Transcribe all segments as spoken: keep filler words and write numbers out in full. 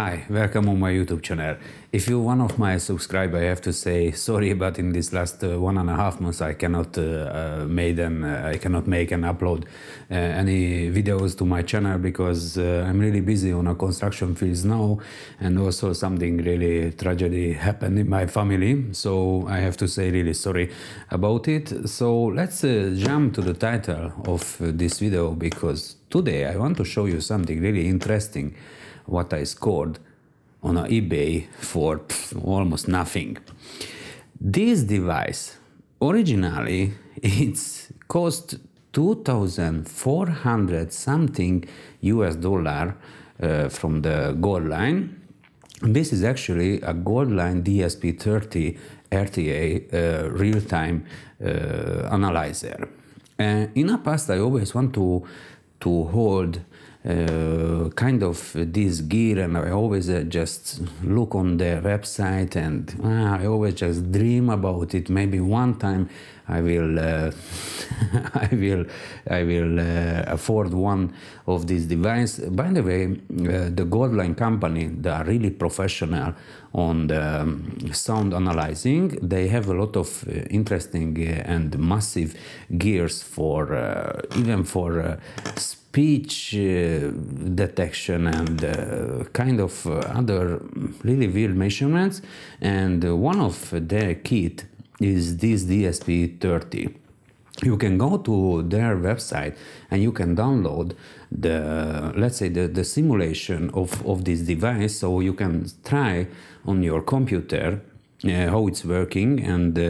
Hi, welcome on my YouTube channel. If you're one of my subscribers, I have to say sorry, but in this last uh, one and a half months I cannot uh, uh, made and uh, I cannot make and upload uh, any videos to my channel because uh, I'm really busy on a construction field now, and also something really tragedy happened in my family. So I have to say really sorry about it. So let's uh, jump to the title of this video, because today I want to show you something really interesting what I scored on eBay for pff, almost nothing. This device originally it's cost two thousand four hundred something U S dollar uh, from the Gold Line. This is actually a Gold Line D S P thirty R T A uh, real-time uh, analyzer. Uh, in the past, I always want to to hold Uh, kind of this gear, and I always uh, just look on their website, and uh, I always just dream about it. Maybe one time I will uh, I will I will uh, afford one of these devices. By the way, uh, the Gold Line company, they are really professional on the um, sound analyzing. They have a lot of uh, interesting uh, and massive gears for uh, even for uh, speech uh, detection and uh, kind of uh, other really weird measurements, and uh, one of their kit is this D S P thirty. You can go to their website and you can download the, let's say, the, the simulation of, of this device, so you can try on your computer Uh, how it's working and uh,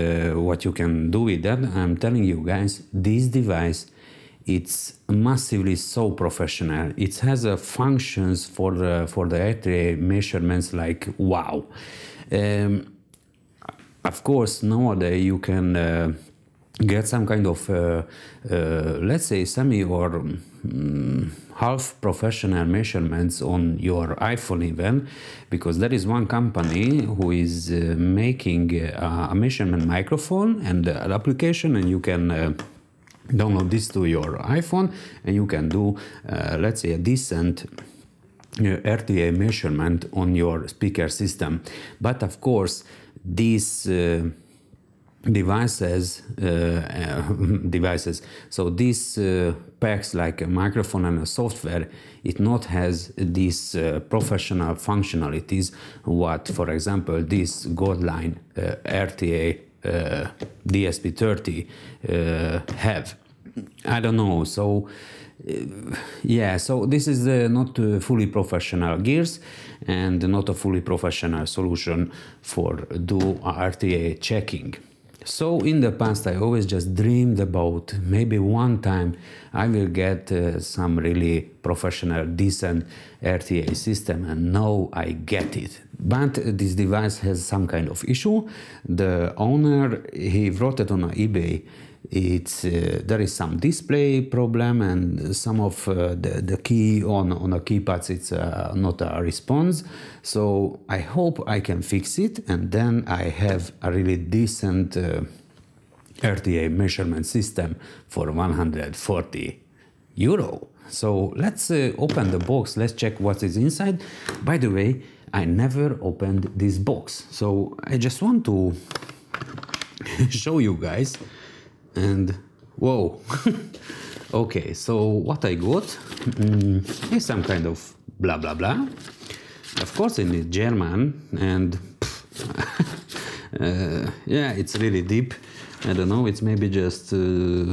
what you can do with that. I'm telling you guys, this device, it's massively so professional. It has a uh, functions for the, for the R T A measurements like wow. Um, of course, nowadays you can uh, get some kind of, uh, uh, let's say, semi or um, half professional measurements on your iPhone even, because there is one company who is uh, making uh, a measurement microphone and an application, and you can uh, download this to your iPhone and you can do, uh, let's say, a decent uh, R T A measurement on your speaker system. But of course, these uh, devices uh, uh, devices so these uh, packs like a microphone and a software, it not has these uh, professional functionalities what, for example, this Gold Line uh, R T A uh, D S P thirty uh, have. I don't know. So yeah, so this is uh, not uh, fully professional gears and not a fully professional solution for do R T A checking. So in the past I always just dreamed about maybe one time I will get uh, some really professional decent R T A system, and now I get it. But this device has some kind of issue. The owner, he wrote it on eBay. It's uh, there is some display problem, and some of uh, the, the key on on the keypads it's uh, not a response. So I hope I can fix it, and then I have a really decent uh, R T A measurement system for one hundred forty euro. So let's uh, open the box, let's check what is inside. By the way, I never opened this box, so I just want to show you guys. And whoa. Okay, so what I got mm, is some kind of blah blah blah. Of course, in German, and uh, yeah, it's really deep. I don't know, it's maybe just uh,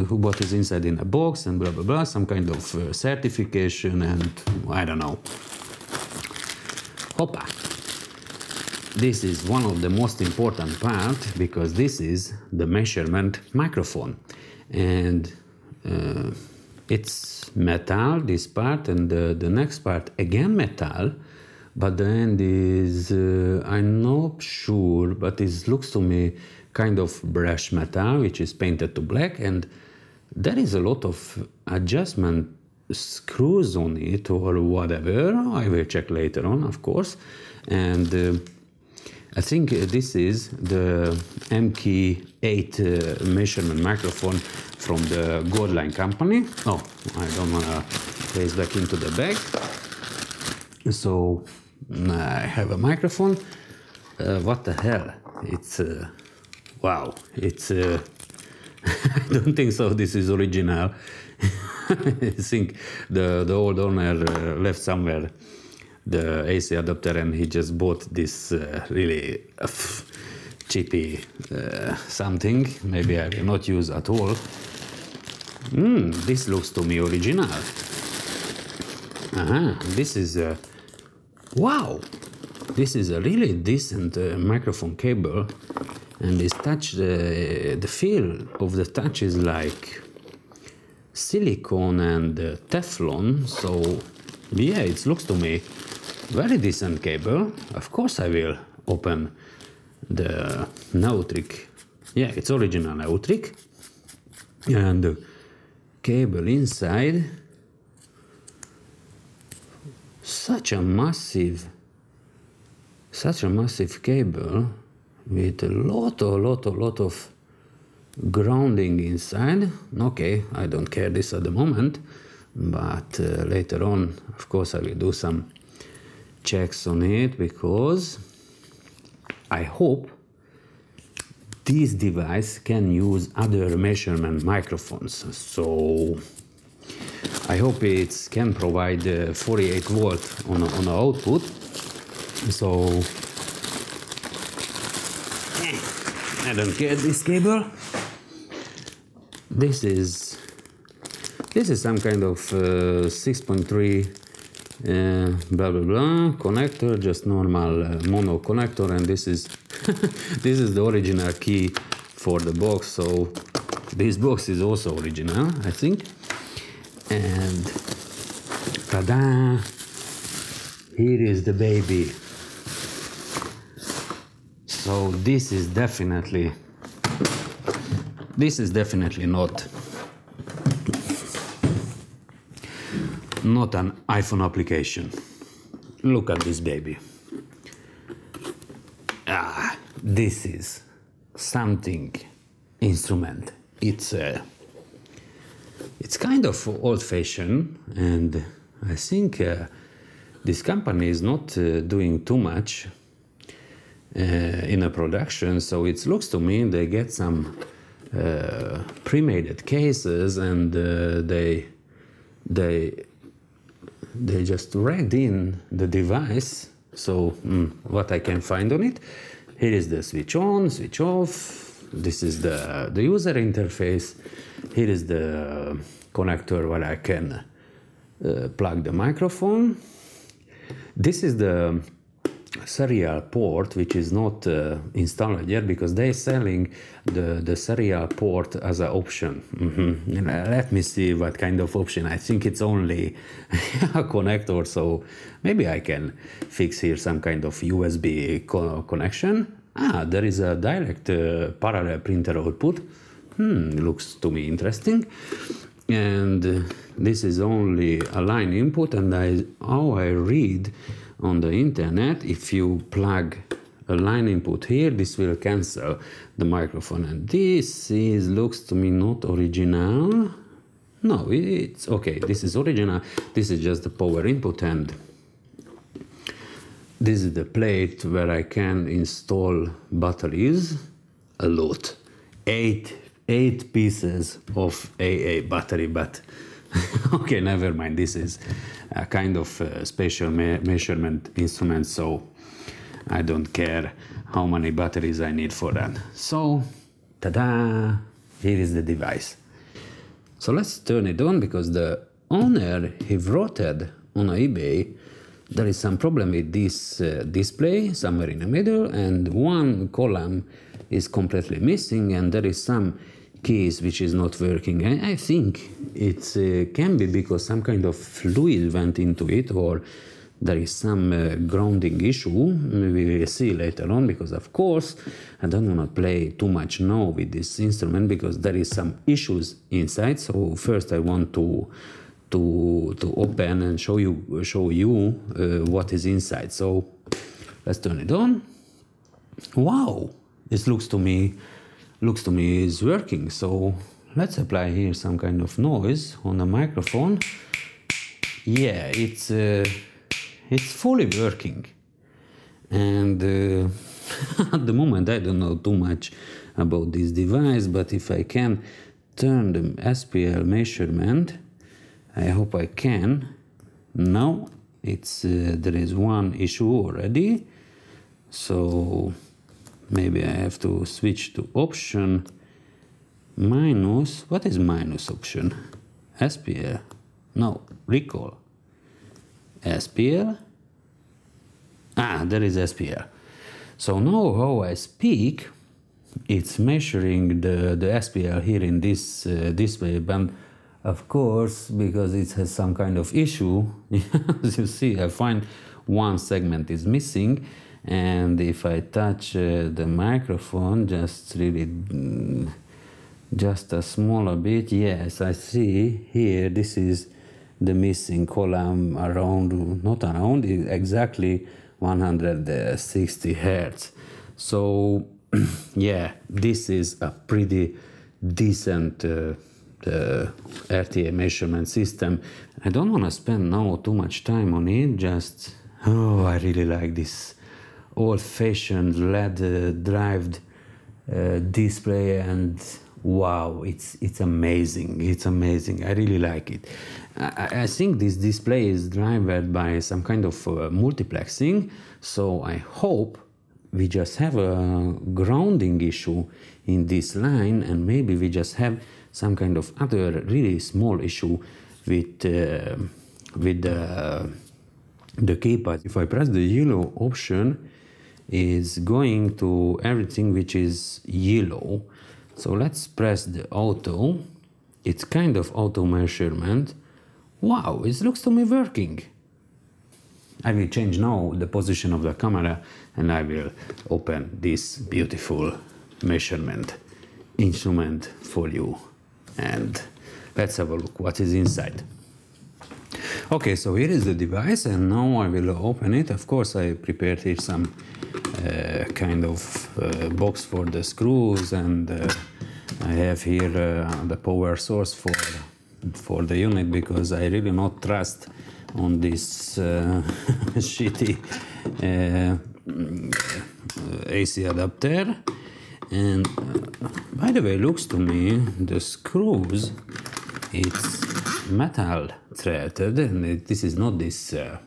what is inside in a box and blah blah blah, some kind of uh, certification, and I don't know. Hoppa. This is one of the most important part, because this is the measurement microphone, and uh, it's metal, this part, and the, the next part again metal, but the end is uh, I'm not sure, but it looks to me kind of brushed metal which is painted to black, and there is a lot of adjustment screws on it or whatever. I will check later on, of course. And uh, I think this is the M K eight uh, measurement microphone from the Gold Line company. Oh, I don't wanna place back into the bag. So I have a microphone. Uh, what the hell? It's uh, wow. It's uh, I don't think so. This is original. I think the the old owner uh, left somewhere the A C adapter, and he just bought this uh, really uh, cheapy uh, something. Maybe I will not use at all. Mm, this looks to me original. Uh-huh. This is a wow. This is a really decent uh, microphone cable, and this touch, uh, the feel of the touch is like silicone and uh, Teflon. So yeah, it looks to me very decent cable. Of course, I will open the Neutrik. Yeah, it's original Neutrik, and the cable inside. Such a massive, such a massive cable with a lot, a lot, a lot of grounding inside. Okay, I don't care this at the moment, but uh, later on, of course, I will do some checks on it, because I hope this device can use other measurement microphones. So I hope it can provide uh, forty-eight volt on a, on a output. So I don't care this cable. This is this is some kind of uh, six point three uh, blah blah blah connector, just normal uh, mono connector, and this is this is the original key for the box. So this box is also original, I think. And ta-da! Here is the baby. So this is definitely this is definitely not not an iPhone application. Look at this baby. Ah, this is something instrument. It's a It's kind of old-fashioned, and I think uh, this company is not uh, doing too much uh, in a production, so it looks to me they get some uh, pre-made cases, and uh, they they they just read in the device. So mm, what I can find on it, here is the switch on, switch off. This is the, the user interface. Here is the connector where I can uh, plug the microphone. This is the serial port, which is not uh, installed yet, because they're selling the, the serial port as an option. Mm-hmm. Let me see what kind of option. I think it's only a connector, so maybe I can fix here some kind of U S B co connection. Ah, there is a direct uh, parallel printer output. Hmm, looks to me interesting. And uh, this is only a line input, and I, how I read on the internet, if you plug a line input here, this will cancel the microphone. And this is, looks to me not original. No, it's okay, this is original. This is just the power input, and this is the plate where I can install batteries. A lot. Eight, eight pieces of double A battery, but okay, never mind. This is a kind of uh, special me measurement instrument, so I don't care how many batteries I need for that. So, ta-da! Here is the device. So let's turn it on, because the owner, he wrote on eBay, there is some problem with this uh, display somewhere in the middle, and one column is completely missing, and there is some keys which is not working. I, I think it uh, can be because some kind of fluid went into it, or there is some uh, grounding issue. We will see later on, because of course I don't want to play too much now with this instrument, because there is some issues inside. So first I want to To, to open and show you show you uh, what is inside. So let's turn it on. Wow, this looks to me looks to me is working. So let's apply here some kind of noise on the microphone. Yeah, it's uh, it's fully working. and uh, at the moment I don't know too much about this device, but if I can turn the S P L measurement, I hope I can. Now it's uh, there is one issue already, so maybe I have to switch to option minus. What is minus option? S P L, no, recall, S P L, ah, there is S P L. So now how I speak, it's measuring the, the S P L here in this uh, display band, of course, because it has some kind of issue. As you see, I find one segment is missing, and if I touch uh, the microphone just really mm, just a smaller bit, yes, I see here this is the missing column around, not around, exactly one hundred sixty hertz. So yeah, this is a pretty decent uh, uh, R T A measurement system. I don't want to spend now too much time on it, just, oh, I really like this old-fashioned L E D uh, driven uh, display, and wow, it's it's amazing, it's amazing, I really like it. I, I think this display is driven by some kind of uh, multiplexing, so I hope we just have a grounding issue in this line, and maybe we just have some kind of other really small issue with uh, with uh, the keypad. If I press the yellow option, is going to everything which is yellow. So let's press the auto. It's kind of auto measurement. Wow, it looks to me working. I will change now the position of the camera, and I will open this beautiful measurement instrument for you. And let's have a look what is inside. Okay, so here is the device, and now I will open it. Of course, I prepared here some uh, kind of uh, box for the screws, and uh, I have here uh, the power source for, for the unit, because I really not trust on this uh, shitty uh, A C adapter. And uh, by the way, looks to me the screws, it's metal threaded, and it, this is not this uh,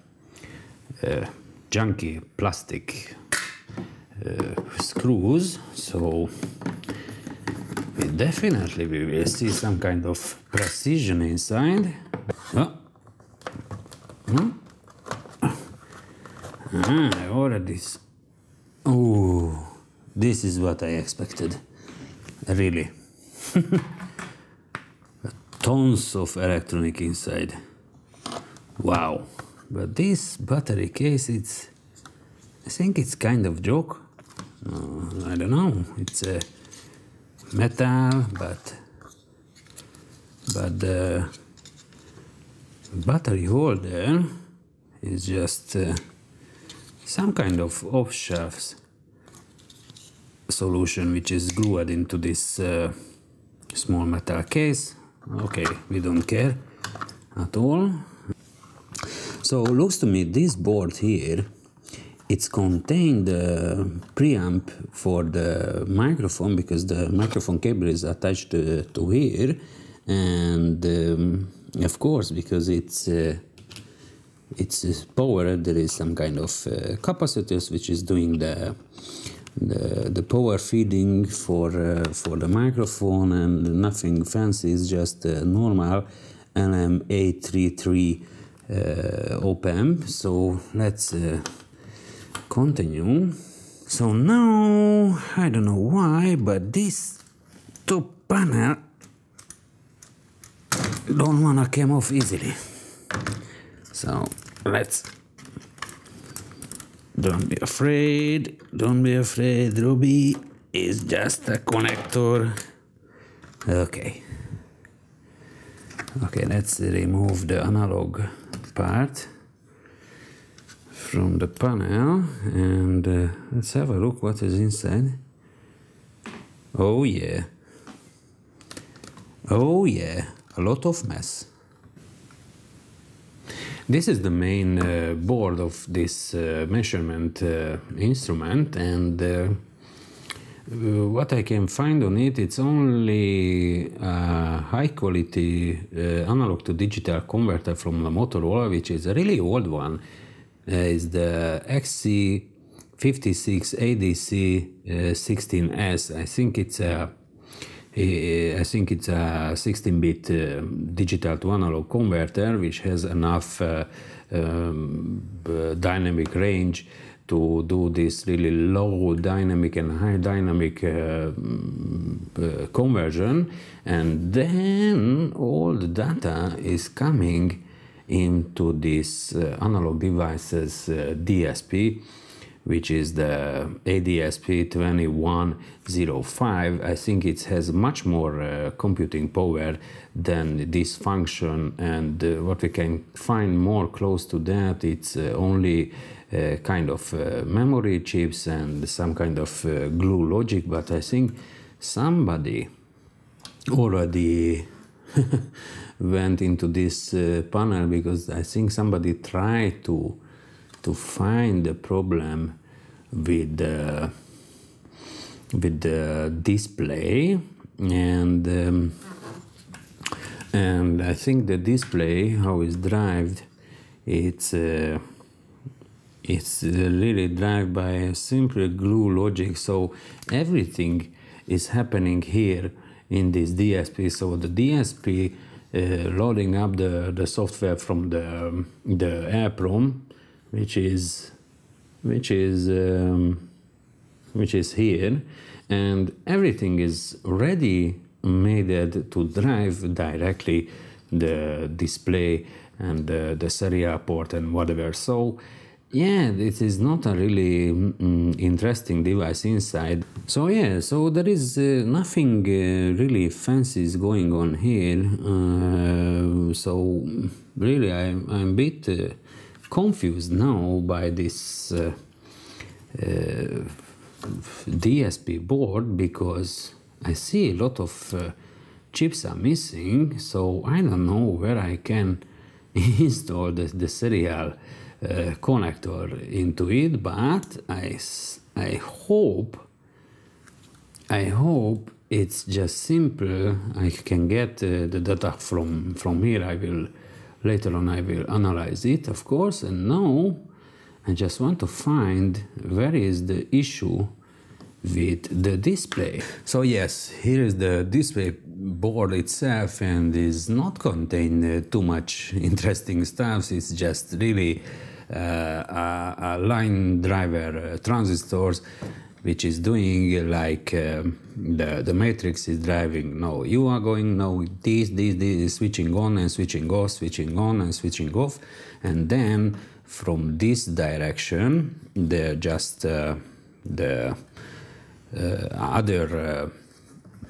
uh, junky plastic uh, screws. So we definitely we will see some kind of precision inside. Oh. Hmm? Ah, I ordered this. Oh, this is what I expected, really. Tons of electronic inside. Wow. But this battery case, it's, I think it's kind of joke. Uh, I don't know. It's a metal, but but the battery holder is just uh, some kind of off-shelf solution which is glued into this uh, small metal case. Okay, we don't care at all. So looks to me this board here, it's contained the preamp for the microphone, because the microphone cable is attached to, to here, and um, of course, because it's uh, it's powered, there is some kind of uh, capacitors which is doing the The, the power feeding for uh, for the microphone, and nothing fancy, is just a normal L M eight thirty-three uh, op-amp. So let's uh, continue. So now I don't know why, but this top panel don't wanna come off easily. So let's. Don't be afraid, don't be afraid, Ruby, it's just a connector. Okay. Okay, let's remove the analog part from the panel, and uh, let's have a look what is inside. Oh yeah. Oh yeah, a lot of mess. This is the main uh, board of this uh, measurement uh, instrument, and uh, what I can find on it, it's only a high quality uh, analog to digital converter from the Motorola, which is a really old one. Uh, it's the X C fifty-six A D C sixteen S. I think it's a I think it's a sixteen bit uh, digital to analog converter, which has enough uh, um, dynamic range to do this really low dynamic and high dynamic uh, uh, conversion. And then all the data is coming into this uh, Analog Devices uh, D S P, which is the A D S P twenty-one oh five. I think it has much more uh, computing power than this function, and uh, what we can find more close to that, it's uh, only uh, kind of uh, memory chips and some kind of uh, glue logic, but I think somebody already went into this uh, panel, because I think somebody tried to to find the problem with the with the display, and um, and I think the display, how it's driven, it's uh, it's really driven by a simple glue logic. So everything is happening here in this D S P. So the D S P uh, loading up the the software from the the EPROM, which is which is um, which is here, and everything is ready made to drive directly the display and the, the serial port and whatever. So yeah, this is not a really mm, interesting device inside. So yeah, so there is uh, nothing uh, really fancy is going on here. Uh, so really, I'm I'm a bit Uh, confused now by this uh, uh, D S P board, because I see a lot of uh, chips are missing, so I don't know where I can install the, the serial uh, connector into it, but I, I hope I hope it's just simple. I can get uh, the data from, from here. I will Later on I will analyze it, of course, and now I just want to find where is the issue with the display. So yes, here is the display board itself, and is not contain uh, too much interesting stuff. It's just really uh, a, a line driver uh, transistors, which is doing like uh, the, the matrix is driving. No, you are going, no, this, this, this, switching on and switching off, switching on and switching off. And then from this direction, they're just uh, the uh, other uh,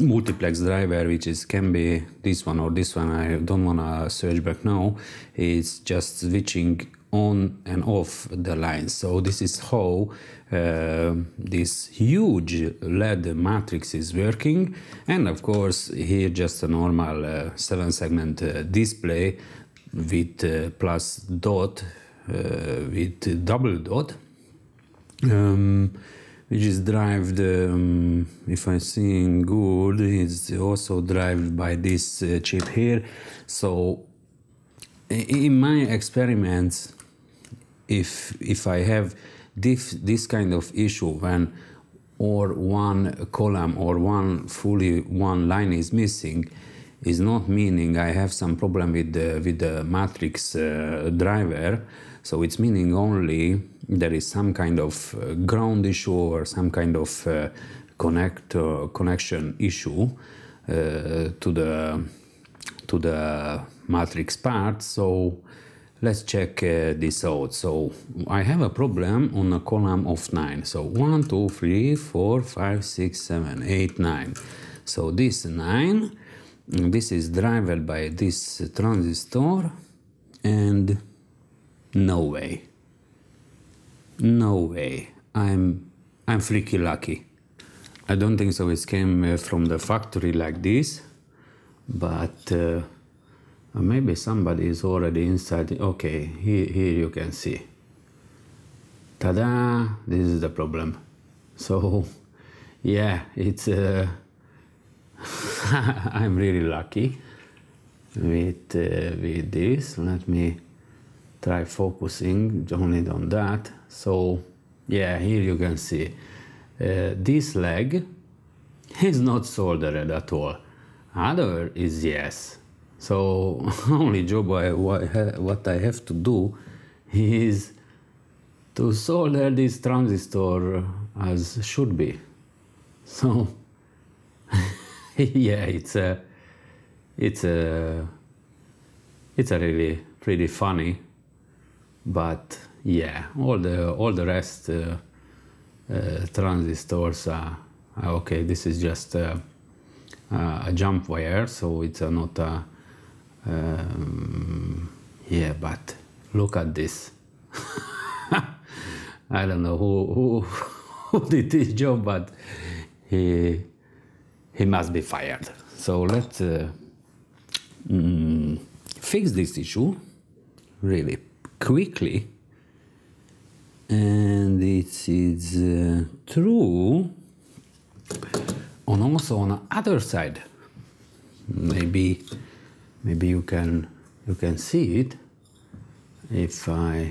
multiplex driver, which is can be this one or this one. I don't want to search back now. It's just switching on and off the lines. So this is how uh, this huge L E D matrix is working. And of course here just a normal uh, seven segment uh, display with uh, plus dot, uh, with double dot, um, which is driven, um, if I'm seeing good, it's also driven by this uh, chip here. So in my experiments, If, if I have this, this kind of issue when or one column or one fully one line is missing, is not meaning I have some problem with the, with the matrix uh, driver. So it's meaning only there is some kind of ground issue or some kind of uh, connect uh, connection issue uh, to the to the matrix part. So let's check uh, this out. So I have a problem on a column of nine. So one, two, three, four, five, six, seven, eight, nine. So this nine, this is driven by this transistor, and no way, no way. I'm I'm freaky lucky. I don't think so. It came from the factory like this, but uh, And maybe somebody is already inside. Okay, here, here you can see. Ta-da! This is the problem. So, yeah, it's... Uh, I'm really lucky with, uh, with this. Let me try focusing only on that. So, yeah, here you can see. Uh, this leg is not soldered at all. Other is yes. So only job I, what I have to do is to solder this transistor as should be. So yeah, it's a, it's a, it's a really pretty funny. But yeah, all the all the rest uh, uh, transistors are okay. This is just a, a jump wire, so it's a, not a. Um, yeah, but look at this. I don't know who, who, who did this job, but he he must be fired. So let's uh, mm, fix this issue really quickly. And it is uh, true on also on the other side. Maybe. Maybe you can you can see it if I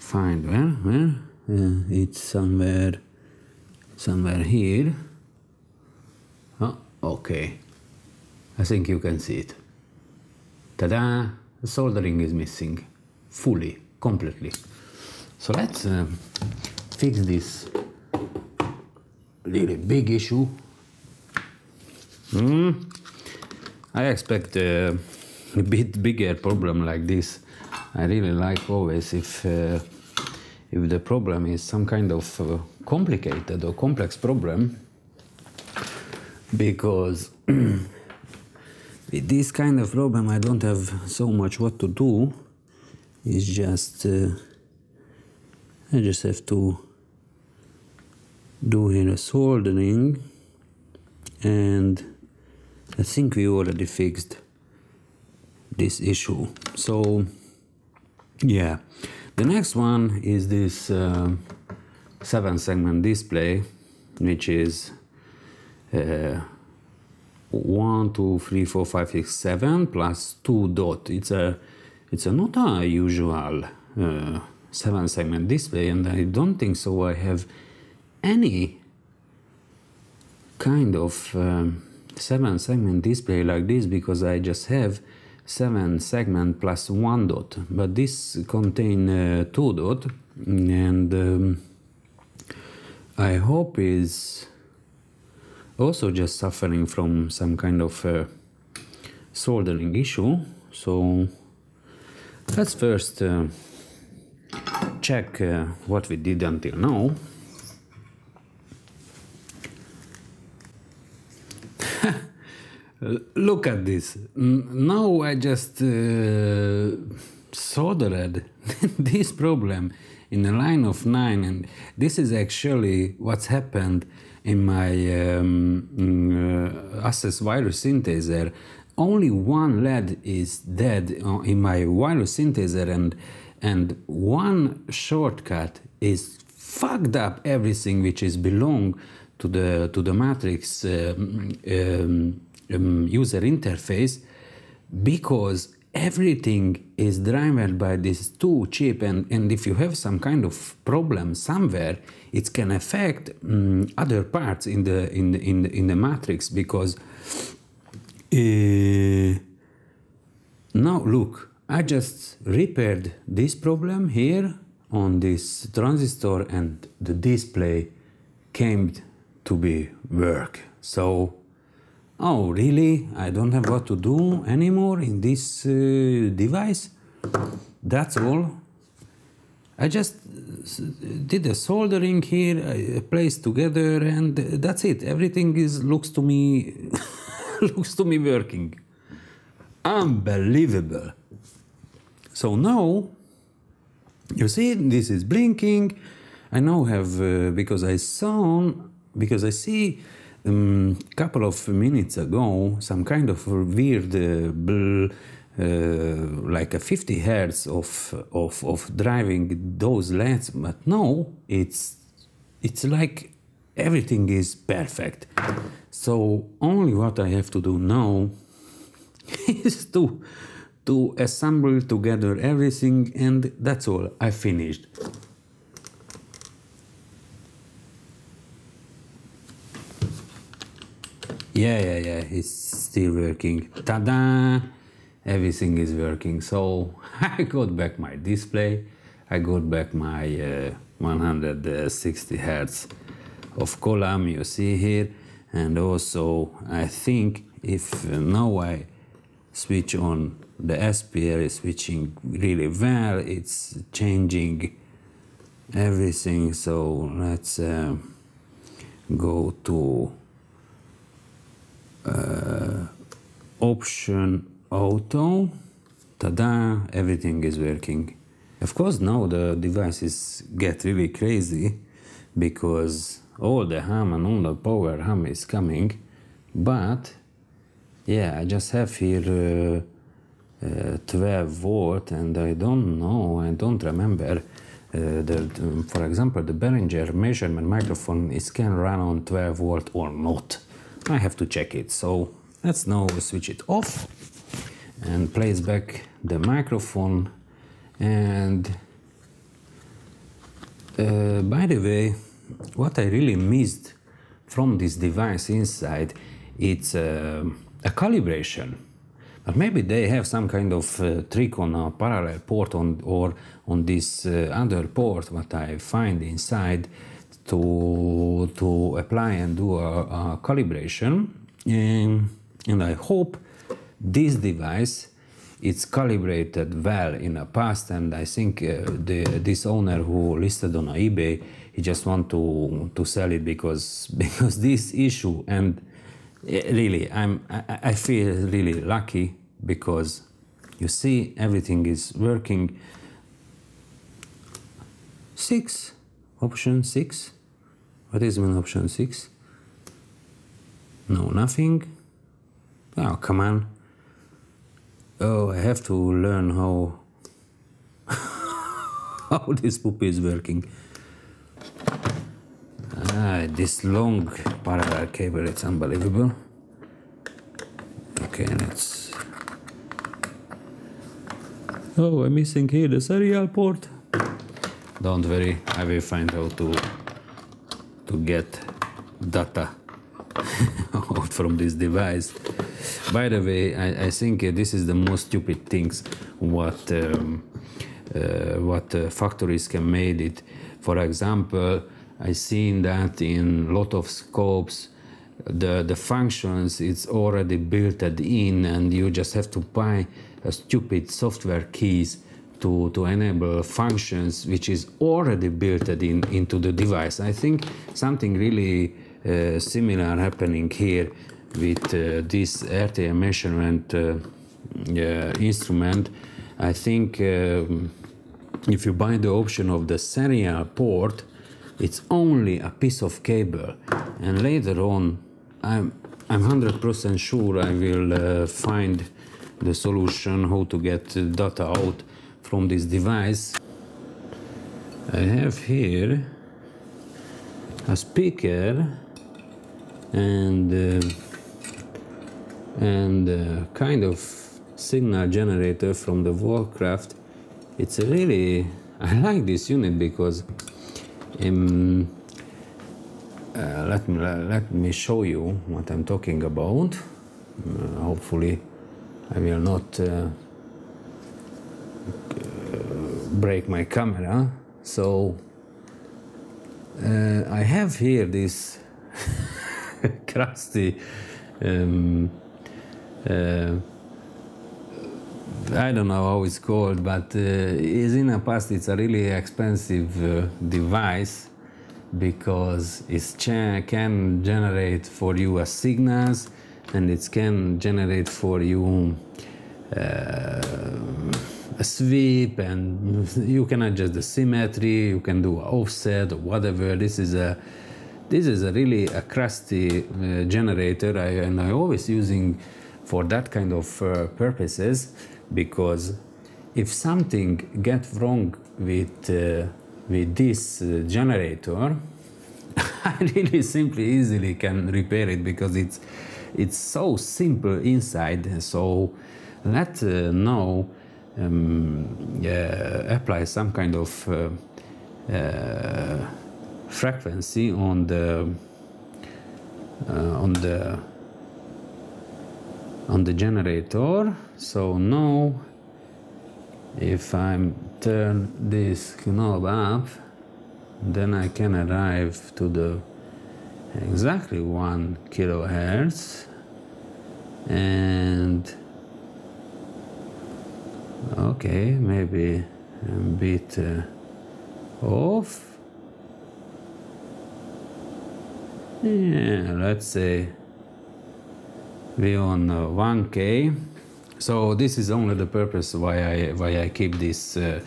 find where where uh, it's somewhere somewhere here. Oh, okay. I think you can see it. Ta-da! The soldering is missing, fully, completely. So let's uh, fix this really big issue. Hmm. I expect uh, a bit bigger problem like this. I really like always if uh, if the problem is some kind of uh, complicated or complex problem, because with this kind of problem I don't have so much what to do. It's just uh, I just have to do here a soldering, and I think we already fixed this issue. So yeah, the next one is this uh, seven segment display, which is uh, one two three four five six seven plus two dot. It's a it's a not a usual uh, seven segment display, and I don't think so I have any kind of um, seven segment display like this, because I just have seven segment plus one dot, but this contain uh, two dot, and um, I hope is also just suffering from some kind of uh, soldering issue. So let's first uh, check uh, what we did until now. Look at this. Now I just uh, soldered this problem in a line of nine, and this is actually what's happened in my um, uh, Access Virus Synthesizer. Only one L E D is dead in my Virus Synthesizer, and and one shortcut is fucked up everything which is belong to the to the matrix. Um, um, Um, user interface, because everything is driven by this two chip, and, and if you have some kind of problem somewhere, it can affect um, other parts in the in the, in, the, in the matrix, because uh, now look, I just repaired this problem here on this transistor, and the display came to be work. So oh, really? I don't have what to do anymore in this uh, device? That's all. I just did a soldering here, I placed together, and that's it. Everything is looks to me looks to me working. Unbelievable. So now you see this is blinking. I now have uh, because I saw because I see um, couple of minutes ago, some kind of weird uh, bl uh, like a fifty hertz of of of driving those L E Ds, but no, it's it's like everything is perfect. So only what I have to do now is to to assemble together everything, and that's all. I finished. Yeah, yeah, yeah, it's still working. Ta-da! Everything is working. So I got back my display, I got back my uh, one hundred sixty hertz of column, you see here, and also I think if uh, now I switch on the S P R, is switching really well, it's changing everything. So let's uh, go to uh, option auto. Ta-da, everything is working. Of course now the devices get really crazy because all the hum and all the power hum is coming, but yeah, I just have here uh, uh, twelve volt, and I don't know, I don't remember uh, the, the, for example, the Behringer measurement microphone is can run on twelve volt or not. I have to check it. So let's now switch it off and place back the microphone. And uh, by the way, what I really missed from this device inside, it's uh, a calibration, but maybe they have some kind of uh, trick on a parallel port on or on this uh, other port what I find inside to to apply and do a, a calibration, and, and I hope this device it's calibrated well in the past. And I think uh, the, this owner who listed on eBay, he just want to to sell it because because this issue. And really, I'm, I, I feel really lucky because, you see, everything is working. Six, option six. What is mean option six? No, nothing. Oh, come on. Oh, I have to learn how how this puppy is working. Ah, this long parallel cable, it's unbelievable. Okay, let's... Oh, I'm missing here the serial port. Don't worry, I will find how to to get data out from this device. By the way, I, I think uh, this is the most stupid things what um, uh, what uh, factories can make it. For example, I seen that in a lot of scopes, the, the functions, it's already built in, and you just have to buy a stupid software keys to, to enable functions which is already built in into the device. I think something really uh, similar happening here with uh, this R T A measurement uh, uh, instrument. I think uh, if you buy the option of the serial port, it's only a piece of cable, and later on, I'm I'm one hundred percent sure I will uh, find the solution how to get data out from this device. I have here a speaker and uh, and uh, kind of signal generator from the Warcraft. It's a really, I like this unit because. Um, uh, let me let me show you what I'm talking about. Uh, hopefully, I will not uh, break my camera. So uh, I have here this crusty. Um, uh, I don't know how it's called, but uh, is in the past it's a really expensive uh, device because it can generate for you a signals, and it can generate for you uh, a sweep, and you can adjust the symmetry, you can do offset or whatever. This is a This is a really a crusty uh, generator, I, and I always using for that kind of uh, purposes, because if something get wrong with uh, with this uh, generator, I really simply easily can repair it, because it's it's so simple inside. So let uh, now um, uh, apply some kind of uh, uh, frequency on the uh, on the on the generator. So now if I turn this knob up, then I can arrive to the exactly one kilohertz, and okay, maybe a bit uh, off. Yeah, let's say we on uh, one K. So this is only the purpose why I why I keep this uh,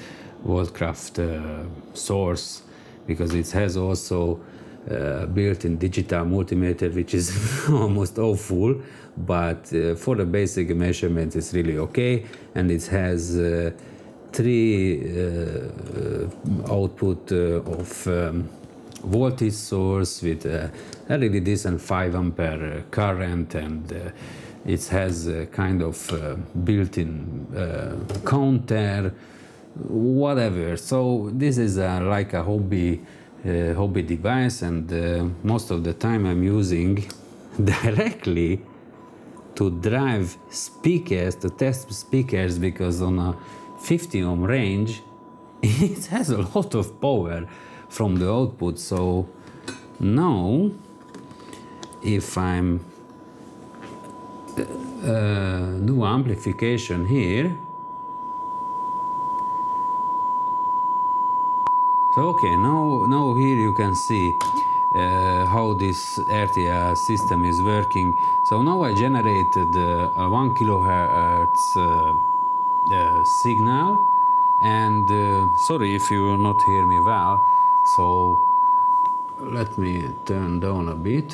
Worldcraft uh, source, because it has also uh, built-in digital multimeter, which is almost awful, but uh, for the basic measurements it's really okay, and it has uh, three uh, output uh, of um, voltage source with uh, a really decent five ampere current, and uh, it has a kind of uh, built-in uh, counter, whatever. So this is a, like a hobby uh, hobby device, and uh, most of the time I'm using directly to drive speakers, to test speakers, because on a fifty ohm range it has a lot of power from the output. So now if I'm uh, do amplification here, so okay, now now here you can see uh, how this R T A system is working. So now I generated uh, a one kilohertz uh, uh, signal, and uh, sorry if you will not hear me well. So let me turn down a bit.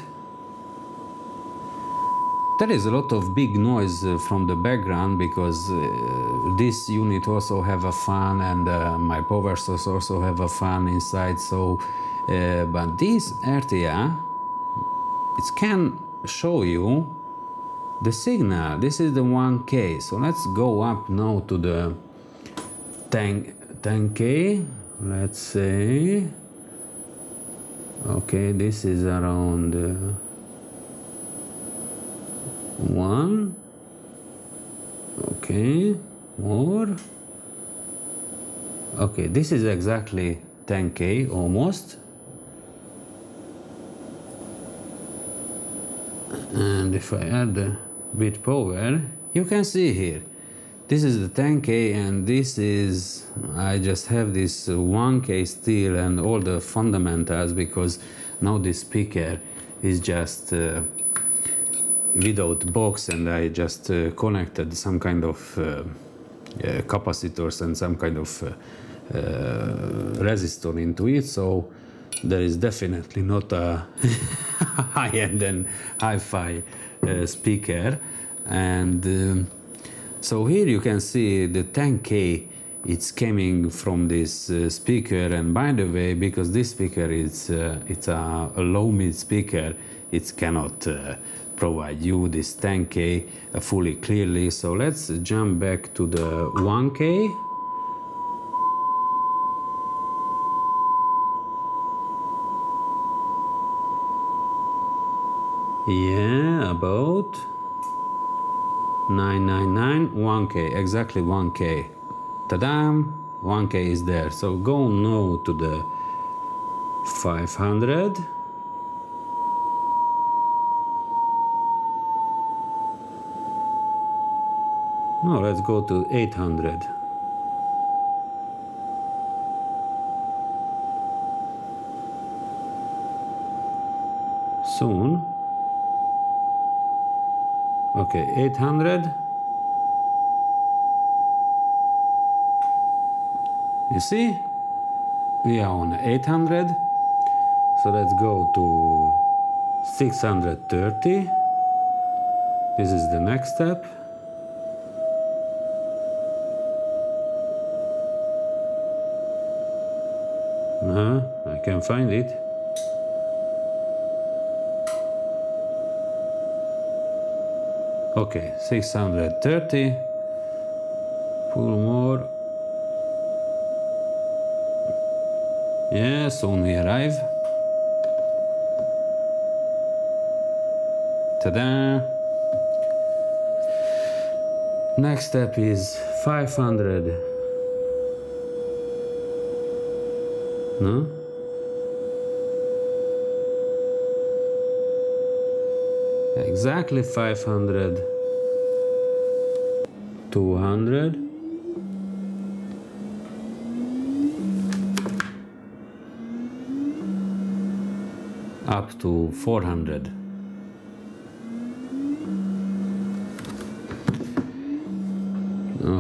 There is a lot of big noise uh, from the background, because uh, this unit also have a fan, and uh, my power source also have a fan inside. So uh, but this R T A, it can show you the signal. This is the one K. So let's go up now to the ten K, let's say. Okay, this is around uh, one. Okay, more. Okay, this is exactly ten K almost. And if I add a bit power, you can see here, this is the ten K, and this is, I just have this one K still, and all the fundamentals, because now this speaker is just uh, without box, and I just uh, connected some kind of uh, uh, capacitors and some kind of uh, uh, resistor into it. So there is definitely not a high-end and hi-fi uh, speaker. And um, so here you can see the ten K, it's coming from this uh, speaker. And by the way, because this speaker is uh, it's a, a low mid speaker, it cannot uh, provide you this ten K fully clearly. So let's jump back to the one K. Yeah, about nine nine nine, one K, exactly one K. Tadam, one K is there. So go now to the five hundred. No, let's go to eight hundred. Soon. Okay, eight hundred. You see? We are on eight hundred. So let's go to six hundred thirty. This is the next step. Uh-huh, I can find it. Okay, six hundred thirty. Pull more. Yeah, soon we arrive. Ta-da! Next step is five hundred. No? Exactly five hundred, two hundred, up to four hundred.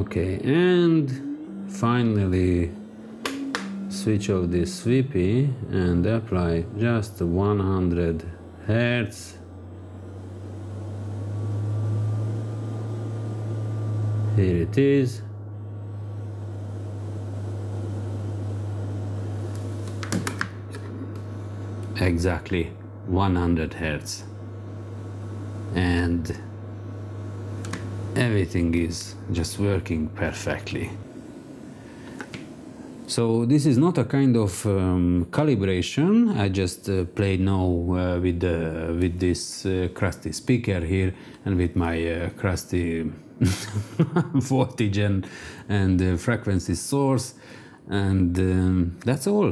Okay, and finally switch off this V P and apply just one hundred hertz. Here it is. Exactly one hundred hertz. And everything is just working perfectly. So this is not a kind of um, calibration. I just uh, play now uh, with uh, with this uh, crusty speaker here and with my uh, crusty voltage and, and uh, frequency source, and um, that's all.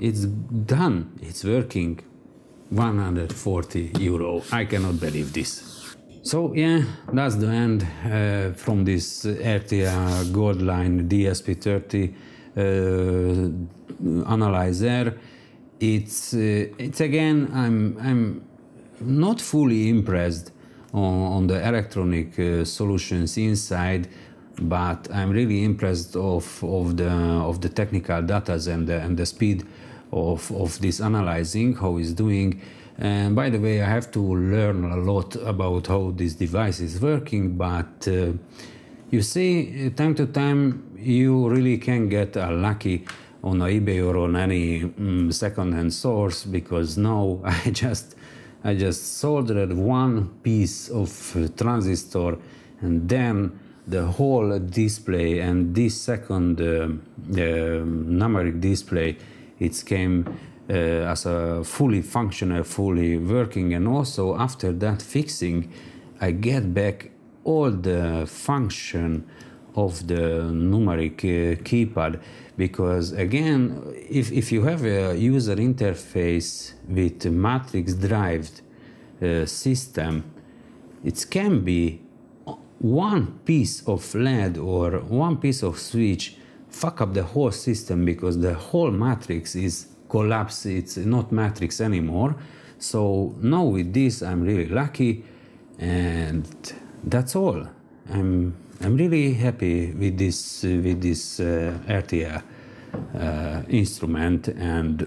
It's done. It's working. one hundred forty euro. I cannot believe this. So yeah, that's the end uh, from this R T A Gold Line D S P thirty. Uh, analyzer. It's uh, it's again. I'm I'm not fully impressed on, on the electronic uh, solutions inside, but I'm really impressed of of the of the technical data and the, and the speed of of this analyzing, how it's doing. And by the way, I have to learn a lot about how this device is working, but. Uh, You see, time to time, you really can get uh, lucky on eBay or on any um, second-hand source, because now I just, I just soldered one piece of uh, transistor, and then the whole display and this second uh, uh, numeric display, it came uh, as a fully functional, fully working, and also after that fixing, I get back all the function of the numeric uh, keypad, because again, if, if you have a user interface with matrix-driven uh, system, it can be one piece of L E D or one piece of switch fuck up the whole system, because the whole matrix is collapsed, it's not matrix anymore. So now with this, I'm really lucky, and that's all. I'm I'm really happy with this uh, with this uh, R T A uh, instrument, and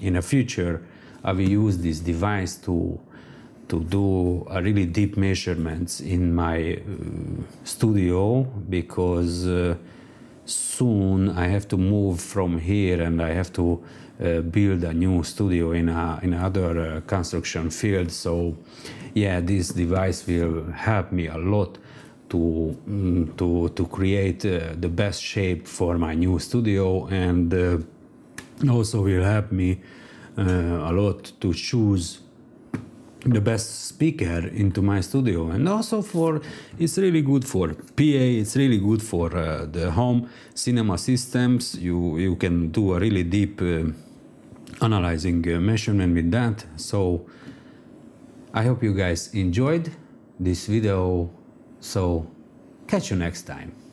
in the future I will use this device to to do a really deep measurements in my uh, studio, because uh, soon I have to move from here and I have to uh, build a new studio in a in another uh, construction field. So. Yeah, this device will help me a lot to to to create uh, the best shape for my new studio, and uh, also will help me uh, a lot to choose the best speaker into my studio, and also for it's really good for P A. It's really good for uh, the home cinema systems. You you can do a really deep uh, analyzing uh, measurement with that. So. I hope you guys enjoyed this video, so catch you next time.